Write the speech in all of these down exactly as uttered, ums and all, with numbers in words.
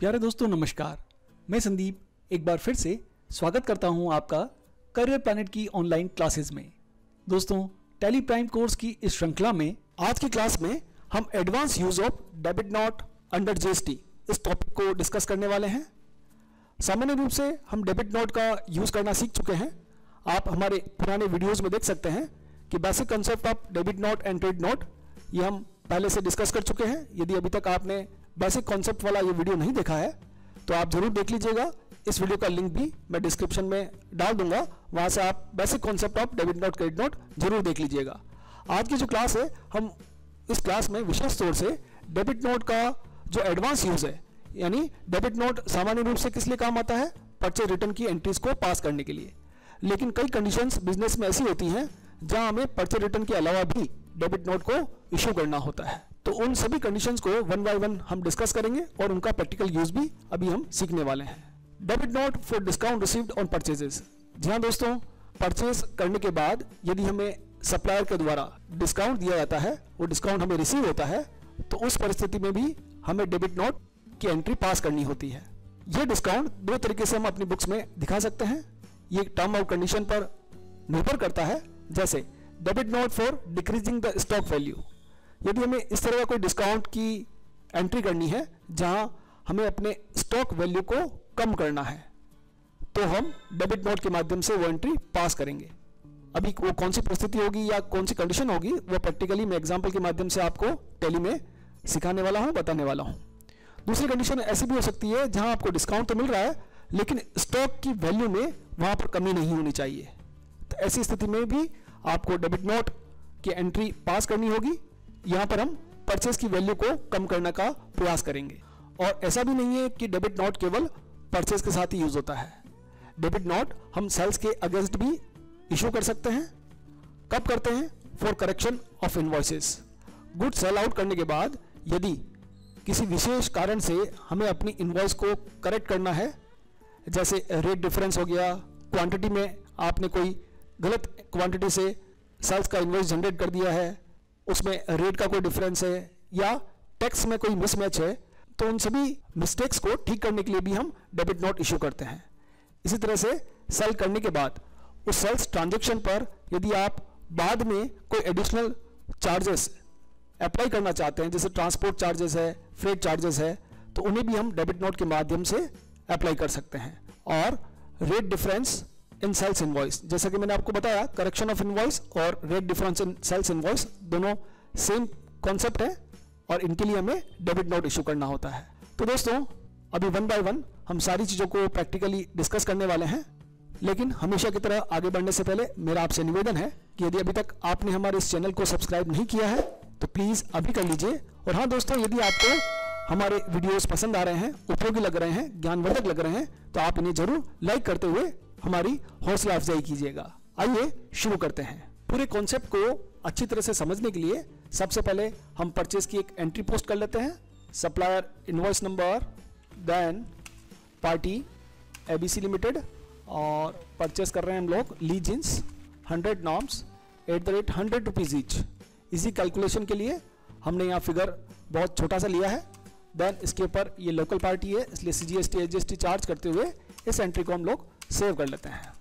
प्यारे दोस्तों नमस्कार, मैं संदीप एक बार फिर से स्वागत करता हूं आपका करियर प्लैनेट की ऑनलाइन क्लासेस में। दोस्तों टैली प्राइम कोर्स की इस श्रृंखला में आज की क्लास में हम advance use of debit note under GST इस टॉपिक को डिस्कस करने वाले हैं। सामान्य रूप से हम डेबिट नोट का यूज करना सीख चुके हैं। आप हमारे पुराने वीडियोज में देख सकते हैं कि basic concept of debit note and credit note ये हम पहले से डिस्कस कर चुके हैं। यदि अभी तक आपने बेसिक कॉन्सेप्ट वाला ये वीडियो नहीं देखा है तो आप जरूर देख लीजिएगा। इस वीडियो का लिंक भी मैं डिस्क्रिप्शन में डाल दूंगा, वहां से आप basic concept of debit note credit note जरूर देख लीजिएगा। आज की जो क्लास है, हम इस क्लास में विशेष तौर से डेबिट नोट का जो एडवांस यूज है, यानी डेबिट नोट सामान्य रूप से किस लिए काम आता है, परचेज रिटर्न की एंट्रीज को पास करने के लिए। लेकिन कई कंडीशंस बिजनेस में ऐसी होती हैं जहां हमें परचेज रिटर्न के अलावा भी डेबिट नोट को इश्यू करना होता है, तो उन सभी कंडीशंस को वन बाय वन हम डिस्कस करेंगे और उनका प्रैक्टिकल यूज भी अभी हम सीखने वाले हैं। Debit note for discount received on purchases. जी हाँ दोस्तों, परचेज करने के बाद यदि हमें सप्लायर के द्वारा डिस्काउंट दिया जाता है, वो डिस्काउंट हमें रिसीव होता है, तो उस परिस्थिति में भी हमें डेबिट नोट की एंट्री पास करनी होती है। ये डिस्काउंट दो तरीके से हम अपनी बुक्स में दिखा सकते हैं, ये टर्म और कंडीशन पर निर्भर करता है। जैसे debit note for decreasing the stock value, यदि हमें इस तरह का कोई डिस्काउंट की एंट्री करनी है जहां हमें अपने स्टॉक वैल्यू को कम करना है, तो हम डेबिट नोट के माध्यम से वो एंट्री पास करेंगे। अभी वो कौन सी परिस्थिति होगी या कौन सी कंडीशन होगी, वो प्रैक्टिकली मैं एग्जाम्पल के माध्यम से आपको टैली में सिखाने वाला हूँ, बताने वाला हूँ। दूसरी कंडीशन ऐसी भी हो सकती है जहाँ आपको डिस्काउंट तो मिल रहा है लेकिन स्टॉक की वैल्यू में वहाँ पर कमी नहीं होनी चाहिए, तो ऐसी स्थिति में भी आपको डेबिट नोट की एंट्री पास करनी होगी। यहाँ पर हम परचेज की वैल्यू को कम करने का प्रयास करेंगे। और ऐसा भी नहीं है कि डेबिट नोट केवल परचेज के साथ ही यूज होता है। डेबिट नोट हम सेल्स के अगेंस्ट भी इशू कर सकते हैं। कब करते हैं? For correction of invoices. Good cell out करने के बाद यदि किसी विशेष कारण से हमें अपनी इनवॉइस को करेक्ट करना है, जैसे रेट डिफरेंस हो गया, क्वांटिटी में आपने कोई गलत क्वांटिटी से सेल्स का इनवॉइस जनरेट कर दिया है, उसमें रेट का कोई डिफरेंस है या टैक्स में कोई मिसमैच है, तो उन सभी मिस्टेक्स को ठीक करने के लिए भी हम डेबिट नोट इश्यू करते हैं। इसी तरह से सेल करने के बाद उस सेल्स ट्रांजैक्शन पर यदि आप बाद में कोई एडिशनल चार्जेस अप्लाई करना चाहते हैं, जैसे ट्रांसपोर्ट चार्जेस है, फ्रेट चार्जेस है, तो उन्हें भी हम डेबिट नोट के माध्यम से अप्लाई कर सकते हैं। और rate difference in sales invoice, जैसा कि मैंने आपको बताया, करेक्शन ऑफ इनवॉइस और rate difference in sales invoice दोनों सेम कॉन्सेप्ट है और इनके लिए हमें डेबिट नोट इश्यू करना होता है। तो दोस्तों अभी वन बाय वन हम सारी चीज़ों को प्रैक्टिकली डिस्कस करने वाले हैं, लेकिन हमेशा की तरह आगे बढ़ने से पहले मेरा आपसे निवेदन है कि यदि अभी तक आपने हमारे इस चैनल को सब्सक्राइब नहीं किया है तो प्लीज़ अभी कर लीजिए। और हाँ दोस्तों, यदि आपको हमारे वीडियोज़ पसंद आ रहे हैं, उपयोगी लग रहे हैं, ज्ञानवर्धक लग रहे हैं, तो आप इन्हें जरूर लाइक करते हुए हमारी हौसला अफजाई कीजिएगा। आइए शुरू करते हैं। पूरे कॉन्सेप्ट को अच्छी तरह से समझने के लिए सबसे पहले हम परचेज की एक एंट्री पोस्ट कर लेते हैं, supplier invoice number, then party ABC limited, और परचेज कर रहे हैं हम लोग Lee jeans hundred norms at the rate hundred rupees each. इसी कैलकुलेशन के लिए हमने यहाँ फिगर बहुत छोटा सा लिया है। देन इसके ऊपर ये लोकल पार्टी है, इसलिए C G S T H G S T charge करते हुए इस एंट्री को हम लोग सेव कर लेते हैं।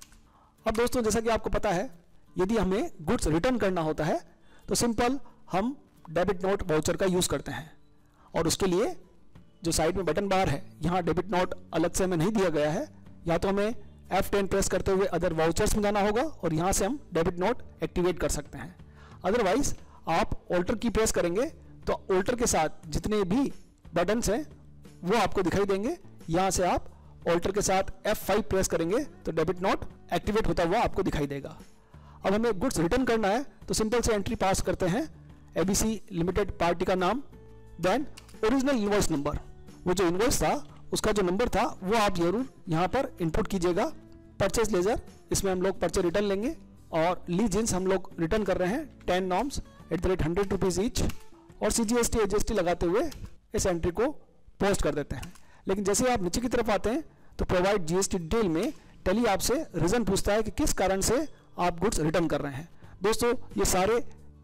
अब दोस्तों जैसा कि आपको पता है, यदि हमें गुड्स रिटर्न करना होता है तो सिंपल हम डेबिट नोट वाउचर का यूज़ करते हैं, और उसके लिए जो साइड में बटन बार है, यहाँ डेबिट नोट अलग से हमें नहीं दिया गया है। या तो हमें एफ टेन प्रेस करते हुए अदर वाउचर्स में जाना होगा और यहाँ से हम डेबिट नोट एक्टिवेट कर सकते हैं, अदरवाइज आप ऑल्टर की प्रेस करेंगे तो ऑल्टर के साथ जितने भी बटन्स हैं वो आपको दिखाई देंगे। यहाँ से आप ऑल्टर के साथ एफ फाइव प्रेस करेंगे तो डेबिट नोट एक्टिवेट होता हुआ आपको दिखाई देगा। अब हमें गुड्स रिटर्न करना है तो सिंपल से एंट्री पास करते हैं, एबीसी लिमिटेड पार्टी का नाम, देन ओरिजिनल इनवॉइस नंबर, वो जो इनवॉइस था उसका जो नंबर था वो आप जरूर यहाँ पर इनपुट कीजिएगा। परचेज लेजर, इसमें हम लोग परचेज रिटर्न लेंगे, और ली जींस हम लोग रिटर्न कर रहे हैं ten norms at the rate hundred rupees each, और C G S T H S T लगाते हुए इस एंट्री को पोस्ट कर देते हैं। लेकिन जैसे आप नीचे की तरफ आते हैं तो प्रोवाइड जीएसटी डिटेल में टैली आपसे रीजन पूछता है कि किस कारण से आप गुड्स रिटर्न कर रहे हैं। दोस्तों ये सारे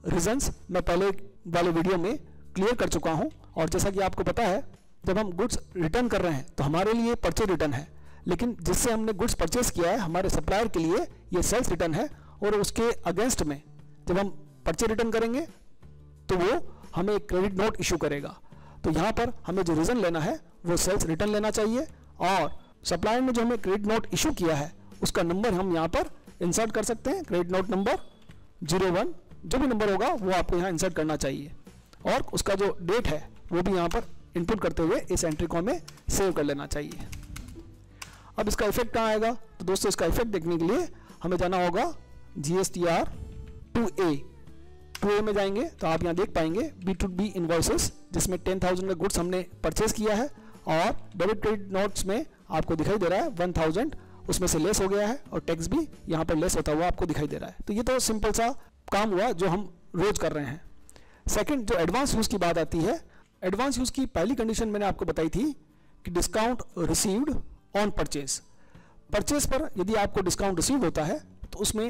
रीजंस मैं पहले वाले वीडियो में क्लियर कर चुका हूं, और जैसा कि आपको पता है जब हम गुड्स रिटर्न कर रहे हैं तो हमारे लिए परचेज रिटर्न है, लेकिन जिससे हमने गुड्स परचेज किया है हमारे सप्लायर के लिए ये सेल्स रिटर्न है, और उसके अगेंस्ट में जब हम परचेज रिटर्न करेंगे तो वो हमें क्रेडिट नोट इशू करेगा। तो यहाँ पर हमें जो रीज़न लेना है वो सेल्स रिटर्न लेना चाहिए, और सप्लायर ने जो हमें क्रेडिट नोट इशू किया है उसका नंबर हम यहाँ पर इंसर्ट कर सकते हैं, credit note number zero one, जो भी नंबर होगा वो आपको यहाँ इंसर्ट करना चाहिए, और उसका जो डेट है वो भी यहाँ पर इनपुट करते हुए इस एंट्री को हमें सेव कर लेना चाहिए। अब इसका इफेक्ट कहाँ आएगा? तो दोस्तों इसका इफेक्ट देखने के लिए हमें जाना होगा G S T R two A, two A में जाएंगे तो आप यहाँ देख पाएंगे बी टू बी इन्वॉइसेस, जिसमें टेन थाउजेंड का गुड्स हमने परचेज किया है, और डेबिट क्रेडिट नोट्स में आपको दिखाई दे रहा है वन थाउजेंड उसमें से लेस हो गया है, और टैक्स भी यहाँ पर लेस होता हुआ आपको दिखाई दे रहा है। तो ये तो सिंपल सा काम हुआ जो हम रोज कर रहे हैं। सेकंड, जो एडवांस यूज़ की बात आती है, एडवांस यूज़ की पहली कंडीशन मैंने आपको बताई थी कि discount received on purchase. Purchase पर यदि आपको डिस्काउंट रिसीव होता है तो उसमें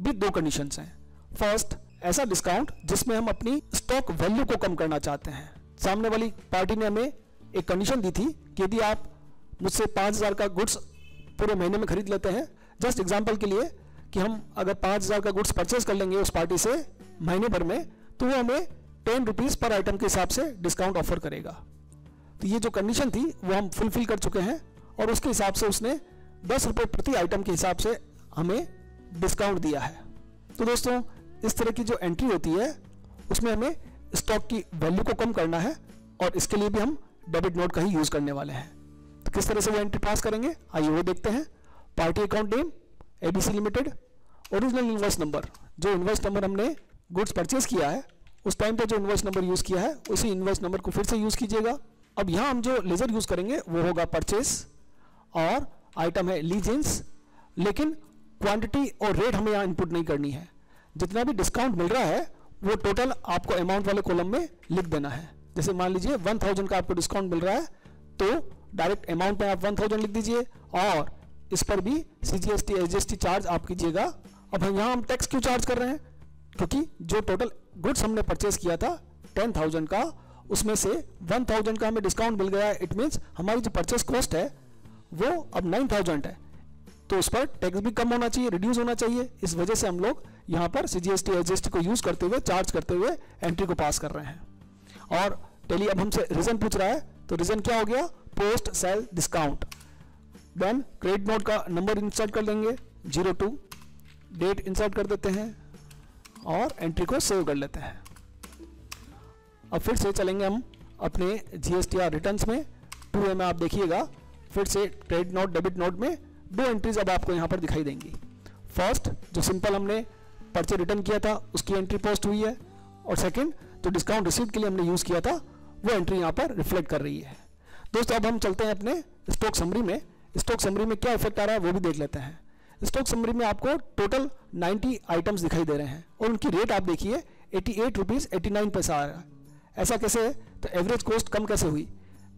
भी दो कंडीशंस हैं। फर्स्ट, ऐसा डिस्काउंट जिसमें हम अपनी स्टॉक वैल्यू को कम करना चाहते हैं। सामने वाली पार्टी ने हमें एक कंडीशन दी थी कि यदि आप मुझसे पाँच हज़ार का गुड्स पूरे महीने में खरीद लेते हैं, जस्ट एग्जाम्पल के लिए कि हम अगर पाँच हज़ार का गुड्स परचेज कर लेंगे उस पार्टी से महीने भर में, तो वो हमें टेन रुपीज़ पर आइटम के हिसाब से डिस्काउंट ऑफर करेगा। तो ये जो कंडीशन थी वो हम फुलफिल कर चुके हैं, और उसके हिसाब से उसने दस रुपये प्रति आइटम के हिसाब से हमें डिस्काउंट दिया है। तो दोस्तों इस तरह की जो एंट्री होती है उसमें हमें स्टॉक की वैल्यू को कम करना है, और इसके लिए भी हम डेबिट नोट का ही यूज़ करने वाले हैं। तो किस तरह से वो एंट्री पास करेंगे आइए वो देखते हैं। Party account name ABC limited, original invoice number, जो इन्वॉइस नंबर हमने गुड्स परचेज किया है उस टाइम पे जो इन्वॉइस नंबर यूज़ किया है उसी इन्वॉइस नंबर को फिर से यूज़ कीजिएगा। अब यहाँ हम जो लेजर यूज़ करेंगे वो होगा परचेज, और आइटम है लीजेंस, लेकिन क्वांटिटी और रेट हमें यहाँ इनपुट नहीं करनी है। जितना भी डिस्काउंट मिल रहा है वो टोटल आपको अमाउंट वाले कॉलम में लिख देना है। जैसे मान लीजिए वन थाउजेंड का आपको डिस्काउंट मिल रहा है तो डायरेक्ट अमाउंट में आप वन थाउजेंड लिख दीजिए, और इस पर भी C G S T S G S T charge आप कीजिएगा। अब हम यहाँ हम टैक्स क्यों चार्ज कर रहे हैं? क्योंकि जो टोटल गुड्स हमने परचेज किया था टेन थाउजेंड का, उसमें से वन थाउजेंड का हमें डिस्काउंट मिल गया है, इट मीन्स हमारी जो परचेज कॉस्ट है वो अब नाइन थाउजेंड है, तो उस पर टैक्स भी कम होना चाहिए, रिड्यूस होना चाहिए। इस वजह से हम लोग यहाँ पर C G S T S G S T को यूज़ करते हुए चार्ज करते हुए एंट्री को पास कर रहे हैं। और टैली अब हमसे रीज़न पूछ रहा है, तो रीज़न क्या हो गया? Post sale discount. Then credit note का नंबर इंसर्ट कर लेंगे जीरो टू, डेट इंसर्ट कर देते हैं और एंट्री को सेव कर लेते हैं। अब फिर से चलेंगे हम अपने जीएसटीआर रिटर्न्स में, टू ए में आप देखिएगा फिर से क्रेडिट नोट डेबिट नोट में दो एंट्रीज अब आपको यहाँ पर दिखाई देंगी। फर्स्ट, जो सिंपल हमने परचेज रिटर्न किया था उसकी एंट्री पोस्ट हुई है, और सेकंड, जो डिस्काउंट रिसीव के लिए हमने यूज़ किया था वो एंट्री यहाँ पर रिफ्लेक्ट कर रही है। दोस्तों अब हम चलते हैं अपने स्टॉक समरी में। स्टॉक समरी में क्या इफेक्ट आ रहा है वो भी देख लेते हैं। स्टॉक समरी में आपको टोटल नब्बे आइटम्स दिखाई दे रहे हैं, और उनकी रेट आप देखिए अट्ठासी रुपीस नवासी पैसा आ रहा है। ऐसा कैसे है? तो एवरेज कॉस्ट कम कैसे हुई?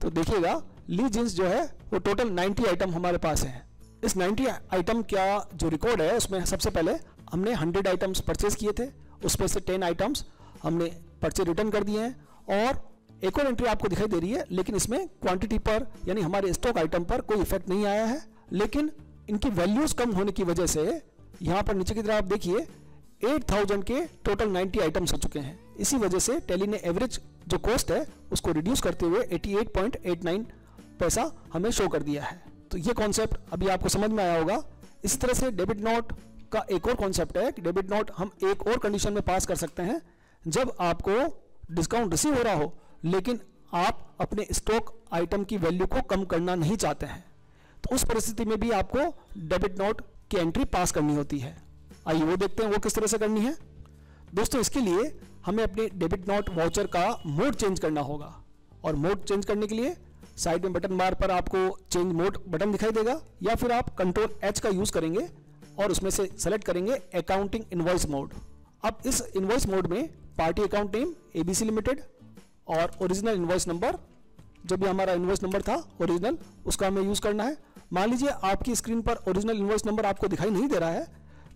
तो देखिएगा ली जींस जो है वो टोटल नब्बे आइटम हमारे पास हैं। इस नब्बे आइटम का जो रिकॉर्ड है उसमें सबसे पहले हमने सौ आइटम्स परचेज किए थे, उसमें से दस आइटम्स हमने परचेज रिटर्न कर दिए हैं, और एक और एंट्री आपको दिखाई दे रही है, लेकिन इसमें क्वांटिटी पर यानी हमारे स्टॉक आइटम पर कोई इफेक्ट नहीं आया है। लेकिन इनकी वैल्यूज कम होने की वजह से यहाँ पर नीचे की तरफ आप देखिए आठ हज़ार के टोटल नब्बे आइटम्स हो चुके हैं। इसी वजह से टैली ने एवरेज जो कॉस्ट है उसको रिड्यूस करते हुए अट्ठासी पॉइंट आठ नौ पैसा हमें शो कर दिया है। तो ये कॉन्सेप्ट अभी आपको समझ में आया होगा। इसी तरह से डेबिट नोट का एक और कॉन्सेप्ट है कि डेबिट नोट हम एक और कंडीशन में पास कर सकते हैं, जब आपको डिस्काउंट रिसीव हो रहा हो लेकिन आप अपने स्टॉक आइटम की वैल्यू को कम करना नहीं चाहते हैं, तो उस परिस्थिति में भी आपको डेबिट नोट की एंट्री पास करनी होती है। आइए वो देखते हैं वो किस तरह से करनी है। दोस्तों इसके लिए हमें अपने डेबिट नोट वाउचर का मोड चेंज करना होगा, और मोड चेंज करने के लिए साइड में बटन बार पर आपको चेंज मोड बटन दिखाई देगा, या फिर आप कंट्रोल एच का यूज़ करेंगे और उसमें से सेलेक्ट करेंगे अकाउंटिंग इन्वॉइस मोड। अब इस इन्वॉइस मोड में party account name ABC limited और ओरिजिनल इन्वॉइस नंबर, जो भी हमारा इन्वॉइस नंबर था ओरिजिनल, उसका हमें यूज़ करना है। मान लीजिए आपकी स्क्रीन पर ओरिजिनल इन्वॉइस नंबर आपको दिखाई नहीं दे रहा है,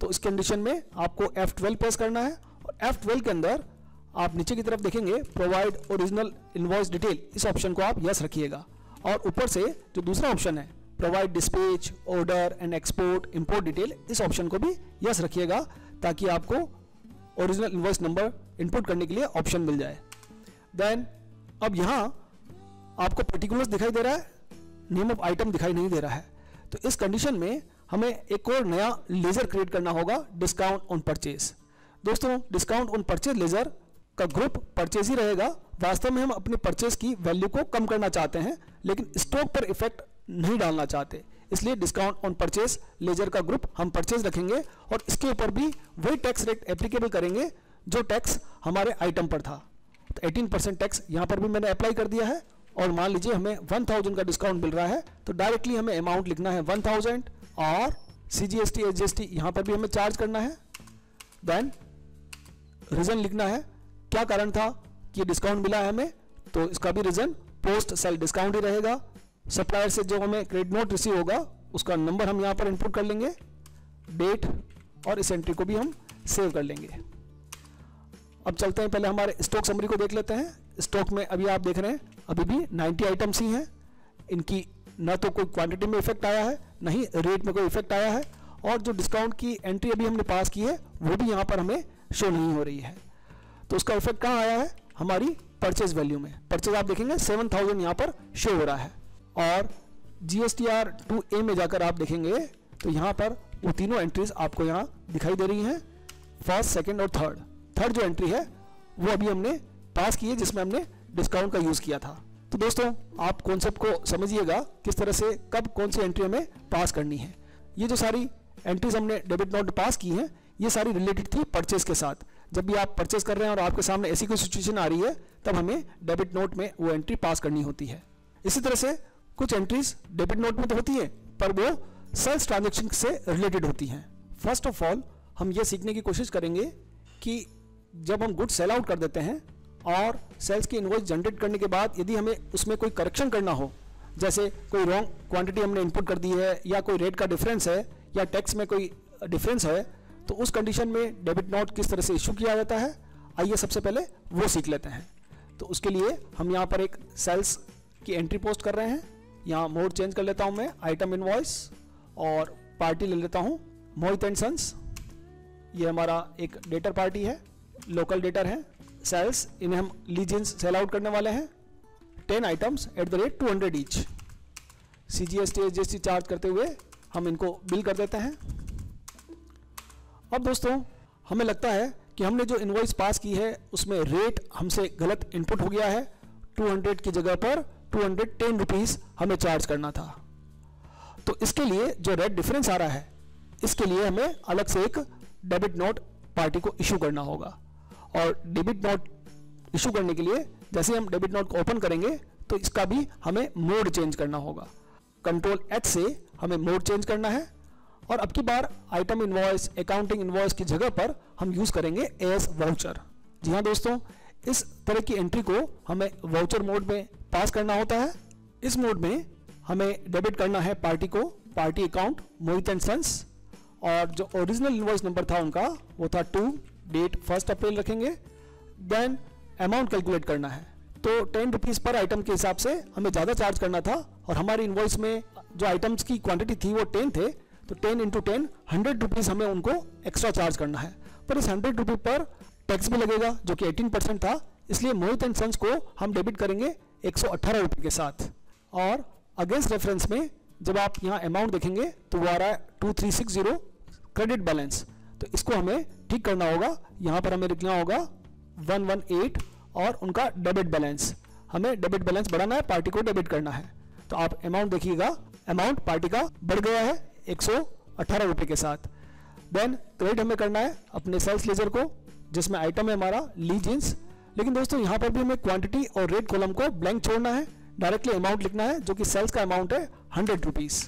तो इस कंडीशन में आपको एफ ट्वेल्व प्रेस करना है, और एफ ट्वेल्व के अंदर आप नीचे की तरफ देखेंगे प्रोवाइड ओरिजिनल इनवॉइस डिटेल, इस ऑप्शन को आप यस रखिएगा। और ऊपर से जो दूसरा ऑप्शन है provide dispatch order and export import detail, इस ऑप्शन को भी यस रखिएगा ताकि आपको ओरिजिनल इनवॉइस नंबर इनपुट करने के लिए ऑप्शन मिल जाए। देन अब यहाँ आपको पर्टिकुलर्स दिखाई दे रहा है, नेम ऑफ आइटम दिखाई नहीं दे रहा है, तो इस कंडीशन में हमें एक और नया लेजर क्रिएट करना होगा, डिस्काउंट ऑन परचेज। दोस्तों डिस्काउंट ऑन परचेज लेजर का ग्रुप परचेज ही रहेगा। वास्तव में हम अपने परचेज की वैल्यू को कम करना चाहते हैं लेकिन स्टॉक पर इफेक्ट नहीं डालना चाहते, इसलिए डिस्काउंट ऑन परचेज लेजर का ग्रुप हम परचेज रखेंगे और इसके ऊपर भी वही टैक्स रेट एप्लीकेबल करेंगे जो टैक्स हमारे आइटम पर था। तो अठारह परसेंट टैक्स यहाँ पर भी मैंने अप्लाई कर दिया है। और मान लीजिए हमें एक हज़ार का डिस्काउंट मिल रहा है तो डायरेक्टली हमें अमाउंट लिखना है एक हज़ार और C G S T H G S T यहाँ पर भी हमें चार्ज करना है। देन रीजन लिखना है, क्या कारण था कि डिस्काउंट मिला है हमें, तो इसका भी रीजन पोस्ट सेल डिस्काउंट ही रहेगा। सप्लायर से जो हमें क्रेडिट नोट रिसीव होगा उसका नंबर हम यहाँ पर इनपुट कर लेंगे, डेट, और इस एंट्री को भी हम सेव कर लेंगे। अब चलते हैं, पहले हमारे स्टॉक समरी को देख लेते हैं। स्टॉक में अभी आप देख रहे हैं अभी भी नब्बे आइटम्स ही हैं, इनकी ना तो कोई क्वांटिटी में इफेक्ट आया है ना ही रेट में कोई इफेक्ट आया है, और जो डिस्काउंट की एंट्री अभी हमने पास की है वो भी यहाँ पर हमें शो नहीं हो रही है। तो उसका इफेक्ट कहाँ आया है, हमारी परचेज वैल्यू में। परचेज आप देखेंगे सेवन थाउजेंड यहाँ पर शो हो रहा है। और G S T R two A में जाकर आप देखेंगे तो यहाँ पर वो तीनों एंट्रीज आपको यहाँ दिखाई दे रही हैं, फर्स्ट, सेकेंड और थर्ड। थर्ड जो एंट्री है वो अभी हमने पास की है जिसमें हमने डिस्काउंट का यूज़ किया था। तो दोस्तों आप कॉन्सेप्ट को समझिएगा किस तरह से कब कौन सी एंट्री हमें पास करनी है। ये जो सारी एंट्रीज हमने डेबिट नोट पास की हैं ये सारी रिलेटेड थी परचेज के साथ। जब भी आप परचेज कर रहे हैं और आपके सामने ऐसी कोई सिचुएशन आ रही है तब हमें डेबिट नोट में वो एंट्री पास करनी होती है। इसी तरह से कुछ एंट्रीज डेबिट नोट में तो होती है पर वो सेल्स ट्रांजेक्शन से रिलेटेड होती हैं। फर्स्ट ऑफ ऑल हम ये सीखने की कोशिश करेंगे कि जब हम गुड सेल आउट कर देते हैं और सेल्स की इनवॉइस जनरेट करने के बाद यदि हमें उसमें कोई करेक्शन करना हो, जैसे कोई रॉन्ग क्वांटिटी हमने इनपुट कर दी है या कोई रेट का डिफरेंस है या टैक्स में कोई डिफरेंस है, तो उस कंडीशन में डेबिट नोट किस तरह से इश्यू किया जाता है, आइए सबसे पहले वो सीख लेते हैं। तो उसके लिए हम यहाँ पर एक सेल्स की एंट्री पोस्ट कर रहे हैं। यहाँ मोड चेंज कर लेता हूँ मैं, आइटम इनवॉइस और पार्टी ले लेता हूँ, मोहित एंड सन्स। ये हमारा एक डेटर पार्टी है, लोकल डेटर है सेल्स, इन्हें हम लीजेंस सेल आउट करने वाले हैं। Ten items at the rate two hundred each, C G S T H G S T charge करते हुए हम इनको बिल कर देते हैं। अब दोस्तों हमें लगता है कि हमने जो इनवॉइस पास की है उसमें रेट हमसे गलत इनपुट हो गया है, दो सौ की जगह पर दो सौ दस रुपीस हमें चार्ज करना था। तो इसके लिए जो रेट डिफरेंस आ रहा है इसके लिए हमें अलग से एक डेबिट नोट पार्टी को इशू करना होगा। और डेबिट नोट इशू करने के लिए जैसे हम डेबिट नोट को ओपन करेंगे तो इसका भी हमें मोड चेंज करना होगा। कंट्रोल एच से हमें मोड चेंज करना है और अब की बार आइटम इनवॉइस, अकाउंटिंग इनवॉइस की जगह पर हम यूज़ करेंगे एएस वाउचर। जी हाँ दोस्तों, इस तरह की एंट्री को हमें वाउचर मोड में पास करना होता है। इस मोड में हमें डेबिट करना है पार्टी को, party account Mohit and sons, और जो ओरिजिनल इनवॉइस नंबर था उनका वो था टू, डेट फर्स्ट अप्रैल रखेंगे। देन अमाउंट कैलकुलेट करना है, तो टेन रुपीज़ पर आइटम के हिसाब से हमें ज़्यादा चार्ज करना था और हमारी इनवॉइस में जो आइटम्स की क्वांटिटी थी वो टेन थे, तो ten into ten hundred rupees हमें उनको एक्स्ट्रा चार्ज करना है। पर इस हंड्रेड रुपीज़ पर टैक्स भी लगेगा जो कि अठारह परसेंट था, इसलिए मोहित एंड सन्स को हम डेबिट करेंगे एक सौ अट्ठारह रुपये के साथ। और अगेंस्ट रेफरेंस में जब आप यहाँ अमाउंट देखेंगे तो वो आ रहा है two three six zero credit balance, तो इसको हमें ठीक करना होगा। यहाँ पर हमें लिखना होगा वन वन एट और उनका डेबिट बैलेंस, हमें डेबिट बैलेंस बढ़ाना है, पार्टी को डेबिट करना है। तो आप अमाउंट देखिएगा, अमाउंट पार्टी का बढ़ गया है एक सौ अट्ठारह रुपये के साथ। देन क्रेडिट हमें करना है अपने सेल्स लेजर को जिसमें आइटम है हमारा लीजेंस, लेकिन दोस्तों यहाँ पर भी हमें क्वांटिटी और रेट कॉलम को ब्लैंक छोड़ना है, डायरेक्टली अमाउंट लिखना है जो कि सेल्स का अमाउंट है हंड्रेड रुपीज़।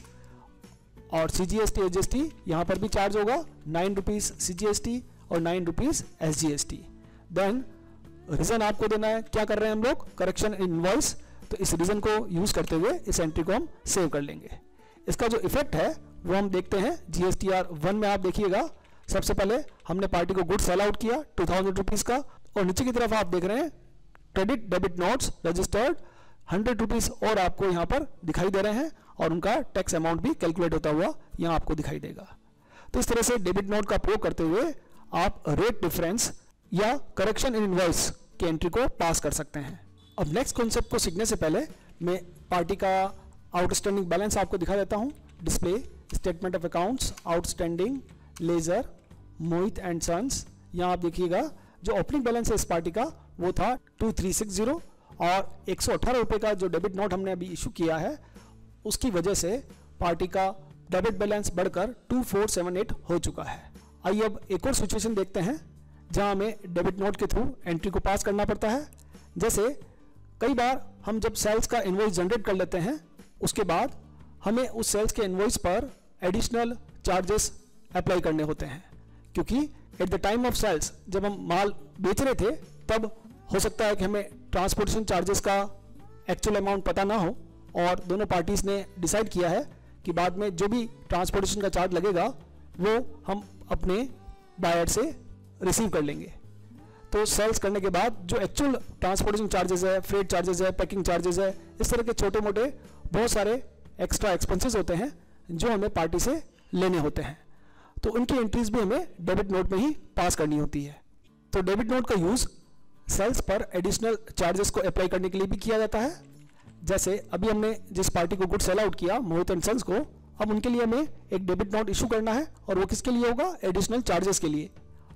और C G S T H G S T यहाँ पर भी चार्ज होगा, nine rupees C G S T और nine rupees S G S T. Then reason आपको देना है क्या कर रहे हैं हम लोग, करेक्शन इनवॉइस, तो इस रीज़न को यूज़ करते हुए इस एंट्री को हम सेव कर लेंगे। इसका जो इफेक्ट है वो हम देखते हैं जीएसटीआर वन में। आप देखिएगा सबसे पहले हमने पार्टी को गुड सेल आउट किया टू थाउजेंड रुपीज़ का और नीचे की तरफ आप देख रहे हैं credit debit notes registered hundred rupees और आपको यहाँ पर दिखाई दे रहे हैं और उनका टैक्स अमाउंट भी कैलकुलेट होता हुआ यहाँ आपको दिखाई देगा। तो इस तरह से डेबिट नोट का प्रयोग करते हुए आप रेट डिफरेंस या करेक्शन इन इनवॉइस के एंट्री को पास कर सकते हैं। अब नेक्स्ट कॉन्सेप्ट को सीखने से पहले मैं पार्टी का आउटस्टैंडिंग बैलेंस आपको दिखा देता हूँ। Display statement of accounts outstanding ledger Mohit and sons, यहाँ आप देखिएगा जो ओपनिंग बैलेंस है इस पार्टी का वो था टू थ्री सिक्स जीरो और एक सौ अठारह रुपये का जो डेबिट नोट हमने अभी इशू किया है उसकी वजह से पार्टी का डेबिट बैलेंस बढ़कर टू फोर सेवन एट हो चुका है। आइए अब एक और सिचुएशन देखते हैं जहां हमें डेबिट नोट के थ्रू एंट्री को पास करना पड़ता है। जैसे कई बार हम जब सेल्स का इन्वॉइस जनरेट कर लेते हैं उसके बाद हमें उस सेल्स के इन्वॉइस पर एडिशनल चार्जेस अप्लाई करने होते हैं, क्योंकि at the time of sales जब हम माल बेच रहे थे तब हो सकता है कि हमें ट्रांसपोर्टेशन चार्जेस का एक्चुअल अमाउंट पता ना हो और दोनों पार्टीज ने डिसाइड किया है कि बाद में जो भी ट्रांसपोर्टेशन का चार्ज लगेगा वो हम अपने बायर से रिसीव कर लेंगे। तो सेल्स करने के बाद जो एक्चुअल ट्रांसपोर्टेशन चार्जेस है, फ्रेट चार्जेस है, पैकिंग चार्जेस है, इस तरह के छोटे मोटे बहुत सारे एक्स्ट्रा एक्सपेंसेस होते हैं जो हमें पार्टी से लेने होते हैं, तो उनकी एंट्रीज भी हमें डेबिट नोट में ही पास करनी होती है। तो डेबिट नोट का यूज़ सेल्स पर एडिशनल चार्जेस को अप्लाई करने के लिए भी किया जाता है। जैसे अभी हमने जिस पार्टी को गुड सेल आउट किया मोहित एंड सन्स को, अब उनके लिए हमें एक डेबिट नोट इशू करना है और वो किसके लिए होगा, एडिशनल चार्जेस के लिए,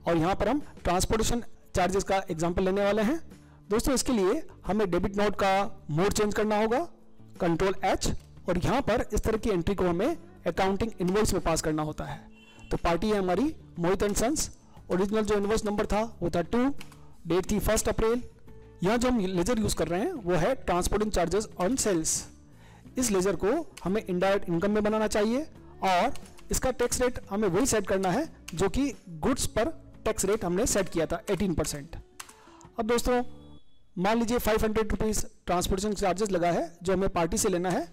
और यहाँ पर हम ट्रांसपोर्टेशन चार्जेस का एग्जाम्पल लेने वाले हैं। दोस्तों इसके लिए हमें डेबिट नोट का मोड चेंज करना होगा, कंट्रोल एच, और यहाँ पर इस तरह की एंट्री को हमें अकाउंटिंग इनवॉइस में पास करना होता है। तो पार्टी है हमारी मोहित एंड सन्स, ओरिजिनल जो इनवॉइस नंबर था वो था टू, डेट थी फर्स्ट अप्रैल। यहाँ जो हम लेजर यूज़ कर रहे हैं वो है ट्रांसपोर्टिंग चार्जेस ऑन सेल्स। इस लेजर को हमें इनडायरेक्ट इनकम में बनाना चाहिए और इसका टैक्स रेट हमें वही सेट करना है जो कि गुड्स पर टैक्स रेट हमने सेट किया था अठारह परसेंट। अब दोस्तों मान लीजिए five hundred rupees transportation charges लगा है जो हमें पार्टी से लेना है,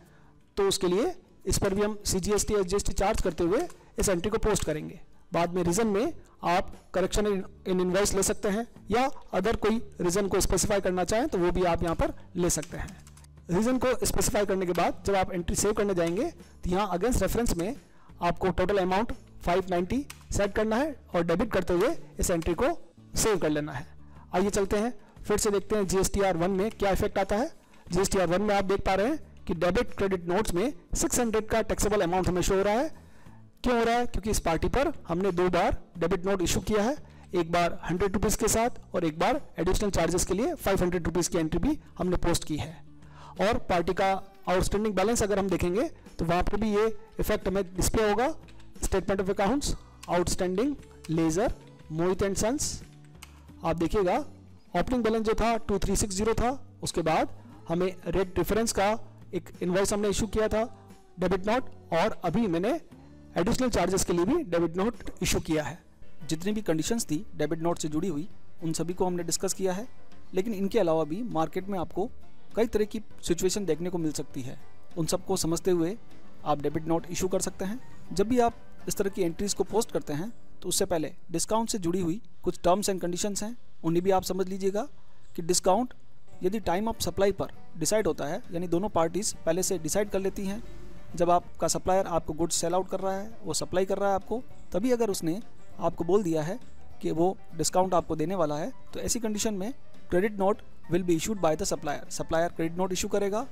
तो उसके लिए इस पर भी हम C G S T S G S T charge करते हुए इस एंट्री को पोस्ट करेंगे। बाद में रीजन में आप करेक्शन इन इनवॉइस ले सकते हैं या अदर कोई रीजन को स्पेसिफाई करना चाहें तो वो भी आप यहाँ पर ले सकते हैं। रीजन को स्पेसिफाई करने के बाद जब आप एंट्री सेव करने जाएंगे तो यहाँ अगेंस्ट रेफरेंस में आपको total amount five ninety set करना है और डेबिट करते हुए इस एंट्री को सेव कर लेना है। आइए चलते हैं फिर से देखते हैं G S T R one में क्या इफेक्ट आता है। G S T R one में आप देख पा रहे हैं कि डेबिट क्रेडिट नोट्स में सिक्स हंड्रेड का टैक्सेबल अमाउंट हमें शो हो रहा है। क्यों हो रहा है, क्योंकि इस पार्टी पर हमने दो बार डेबिट नोट इशू किया है, एक बार हंड्रेड रुपीज के साथ और एक बार एडिशनल चार्जेस के लिए फाइव हंड्रेड रुपीज की एंट्री भी हमने पोस्ट की है। और पार्टी का आउटस्टैंडिंग बैलेंस अगर हम देखेंगे तो वहाँ पर भी ये इफेक्ट हमें डिस्प्ले होगा। Statement of accounts outstanding ledger Mohit and sons, आप देखिएगा ओपनिंग बैलेंस जो था टू थ्री सिक्स जीरो था, उसके बाद हमें रेट डिफरेंस का एक इनवॉइस हमने इशू किया था डेबिट नोट, और अभी मैंने एडिशनल चार्जेस के लिए भी डेबिट नोट इशू किया है। जितनी भी कंडीशंस थी डेबिट नोट से जुड़ी हुई उन सभी को हमने डिस्कस किया है, लेकिन इनके अलावा भी मार्केट में आपको कई तरह की सिचुएशन देखने को मिल सकती है। उन सबको समझते हुए आप डेबिट नोट इशू कर सकते हैं। जब भी आप इस तरह की एंट्रीज को पोस्ट करते हैं तो उससे पहले डिस्काउंट से जुड़ी हुई कुछ टर्म्स एंड कंडीशंस हैं, उन्हें भी आप समझ लीजिएगा कि डिस्काउंट यदि टाइम ऑफ सप्लाई पर डिसाइड होता है, यानी दोनों पार्टीज़ पहले से डिसाइड कर लेती हैं। जब आपका सप्लायर आपको गुड्स सेल आउट कर रहा है, वो सप्लाई कर रहा है आपको, तभी अगर उसने आपको बोल दिया है कि वो डिस्काउंट आपको देने वाला है तो ऐसी कंडीशन में credit note will be issued by the supplier. Supplier credit note issue करेगा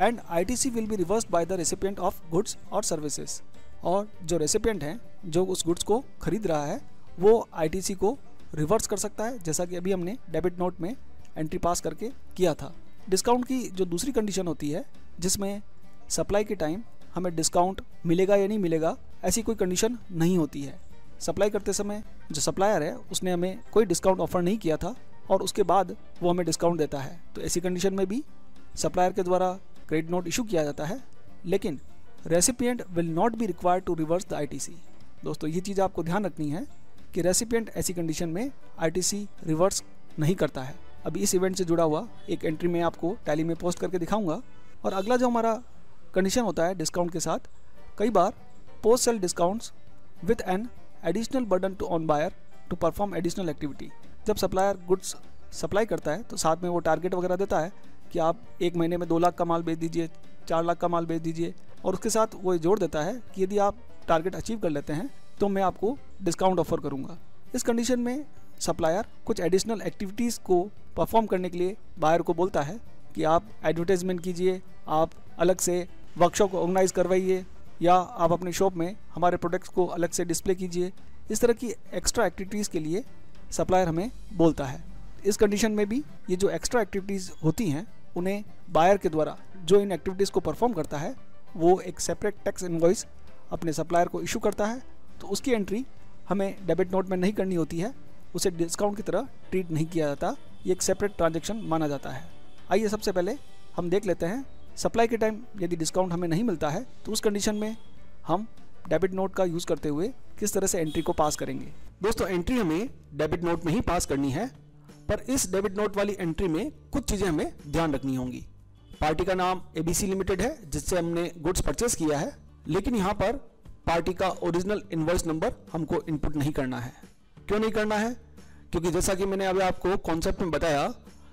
and ITC will be reversed by the recipient of goods और सर्विसेज, और जो रेसिपिएंट हैं जो उस गुड्स को खरीद रहा है वो आईटीसी को रिवर्स कर सकता है, जैसा कि अभी हमने डेबिट नोट में एंट्री पास करके किया था। डिस्काउंट की जो दूसरी कंडीशन होती है जिसमें सप्लाई के टाइम हमें डिस्काउंट मिलेगा या नहीं मिलेगा ऐसी कोई कंडीशन नहीं होती है। सप्लाई करते समय जो सप्लायर है उसने हमें कोई डिस्काउंट ऑफर नहीं किया था और उसके बाद वो हमें डिस्काउंट देता है, तो ऐसी कंडीशन में भी सप्लायर के द्वारा क्रेडिट नोट इशू किया जाता है, लेकिन recipient will not be required to reverse the ITC. दोस्तों ये चीज़ आपको ध्यान रखनी है कि रेसिपिएंट ऐसी कंडीशन में आईटीसी रिवर्स नहीं करता है। अभी इस इवेंट से जुड़ा हुआ एक एंट्री मैं आपको टैली में पोस्ट करके दिखाऊँगा। और अगला जो हमारा कंडीशन होता है डिस्काउंट के साथ, कई बार post sale discounts with an additional burden to on buyer to perform additional activity. जब सप्लायर गुड्स सप्लाई करता है तो साथ में वो टारगेट वगैरह देता है कि आप एक महीने में दो लाख का माल बेच दीजिए, चार लाख का माल बेच दीजिए, और उसके साथ वो जोड़ देता है कि यदि आप टारगेट अचीव कर लेते हैं तो मैं आपको डिस्काउंट ऑफर करूँगा। इस कंडीशन में सप्लायर कुछ एडिशनल एक्टिविटीज़ को परफॉर्म करने के लिए बायर को बोलता है कि आप एडवर्टाइजमेंट कीजिए, आप अलग से वर्कशॉप ऑर्गेनाइज करवाइए, या आप अपने शॉप में हमारे प्रोडक्ट्स को अलग से डिस्प्ले कीजिए। इस तरह की एक्स्ट्रा एक्टिविटीज़ के लिए सप्लायर हमें बोलता है। इस कंडीशन में भी ये जो एक्स्ट्रा एक्टिविटीज़ होती हैं उन्हें बायर के द्वारा जो इन एक्टिविटीज़ को परफॉर्म करता है वो एक सेपरेट टैक्स इनवॉइस अपने सप्लायर को इशू करता है, तो उसकी एंट्री हमें डेबिट नोट में नहीं करनी होती है, उसे डिस्काउंट की तरह ट्रीट नहीं किया जाता, ये एक सेपरेट ट्रांजेक्शन माना जाता है। आइए सबसे पहले हम देख लेते हैं सप्लाई के टाइम यदि डिस्काउंट हमें नहीं मिलता है तो उस कंडीशन में हम डेबिट नोट का यूज़ करते हुए किस तरह से एंट्री को पास करेंगे। दोस्तों, एंट्री हमें डेबिट नोट में ही पास करनी है, पर इस डेबिट नोट वाली एंट्री में कुछ चीज़ें हमें ध्यान रखनी होंगी। पार्टी का नाम एबीसी लिमिटेड है जिससे हमने गुड्स परचेस किया है, लेकिन यहाँ पर पार्टी का ओरिजिनल इन्वॉइस नंबर हमको इनपुट नहीं करना है। क्यों नहीं करना है? क्योंकि जैसा कि मैंने अभी आपको कॉन्सेप्ट में बताया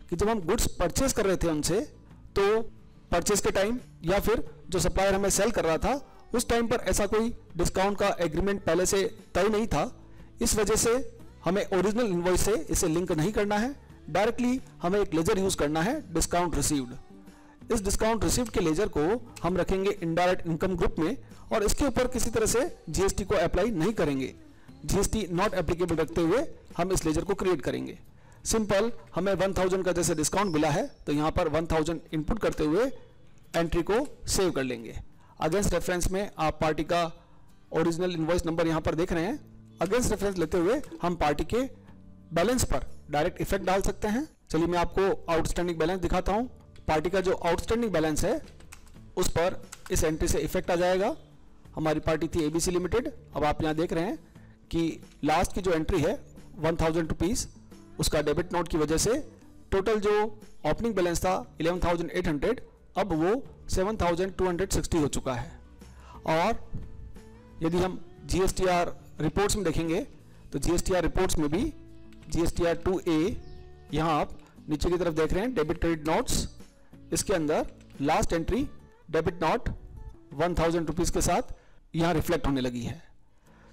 कि जब हम गुड्स परचेस कर रहे थे उनसे, तो परचेस के टाइम या फिर जो सप्लायर हमें सेल कर रहा था उस टाइम पर ऐसा कोई डिस्काउंट का एग्रीमेंट पहले से तय नहीं था, इस वजह से हमें ओरिजिनल इन्वॉइस से इसे लिंक नहीं करना है। डायरेक्टली हमें एक लेजर यूज़ करना है, डिस्काउंट रिसीव्ड। इस डिस्काउंट रिसीव्ड के लेजर को हम रखेंगे इनडायरेक्ट इनकम ग्रुप में और इसके ऊपर किसी तरह से जीएसटी को अप्लाई नहीं करेंगे। जीएसटी नॉट एप्लीकेबल रखते हुए हम इस लेजर को क्रिएट करेंगे। सिंपल, हमें वन थाउजेंड का जैसे डिस्काउंट मिला है तो यहाँ पर वन थाउजेंड इनपुट करते हुए एंट्री को सेव कर लेंगे। अगेंस्ट रेफरेंस में आप पार्टी का ओरिजिनल इन्वॉइस नंबर यहाँ पर देख रहे हैं, अगेंस्ट रेफरेंस लेते हुए हम पार्टी के बैलेंस पर डायरेक्ट इफेक्ट डाल सकते हैं। चलिए मैं आपको आउटस्टैंडिंग बैलेंस दिखाता हूँ। पार्टी का जो आउटस्टैंडिंग बैलेंस है उस पर इस एंट्री से इफेक्ट आ जाएगा। हमारी पार्टी थी एबीसी लिमिटेड। अब आप यहाँ देख रहे हैं कि लास्ट की जो एंट्री है वन थाउजेंड रुपीज़, उसका डेबिट नोट की वजह से टोटल जो ओपनिंग बैलेंस था इलेवन थाउजेंड एट हंड्रेड, अब वो seven thousand two hundred sixty हो चुका है। और यदि हम G S T R reports में देखेंगे तो G S T R reports में भी G S T R two A, यहाँ आप नीचे की तरफ देख रहे हैं डेबिट क्रेडिट नोट्स, इसके अंदर last entry debit note one thousand rupees के साथ यहाँ रिफ्लेक्ट होने लगी है।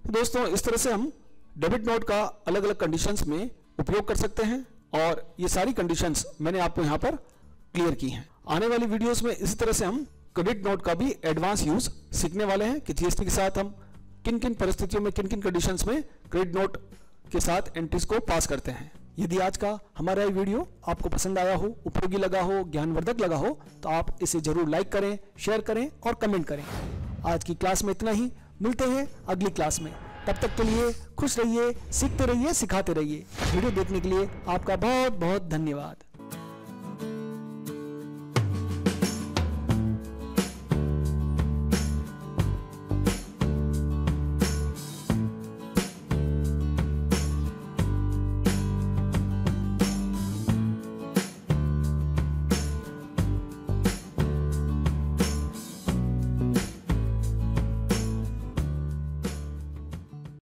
तो दोस्तों, इस तरह से हम डेबिट नोट का अलग अलग कंडीशंस में उपयोग कर सकते हैं और ये सारी कंडीशंस मैंने आपको यहाँ पर क्लियर की हैं। आने वाली वीडियोस में इसी तरह से हम क्रेडिट नोट का भी एडवांस यूज सीखने वाले हैं कि जीएसटी के साथ हम किन किन परिस्थितियों में, किन किन कंडीशंस में क्रेडिट नोट के साथ एंट्रीज को पास करते हैं। यदि आज का हमारा ये वीडियो आपको पसंद आया हो, उपयोगी लगा हो, ज्ञानवर्धक लगा हो, तो आप इसे जरूर लाइक करें, शेयर करें और कमेंट करें। आज की क्लास में इतना ही, मिलते हैं अगली क्लास में। तब तक के लिए खुश रहिए, सीखते रहिए, सिखाते रहिए। वीडियो देखने के लिए आपका बहुत बहुत धन्यवाद।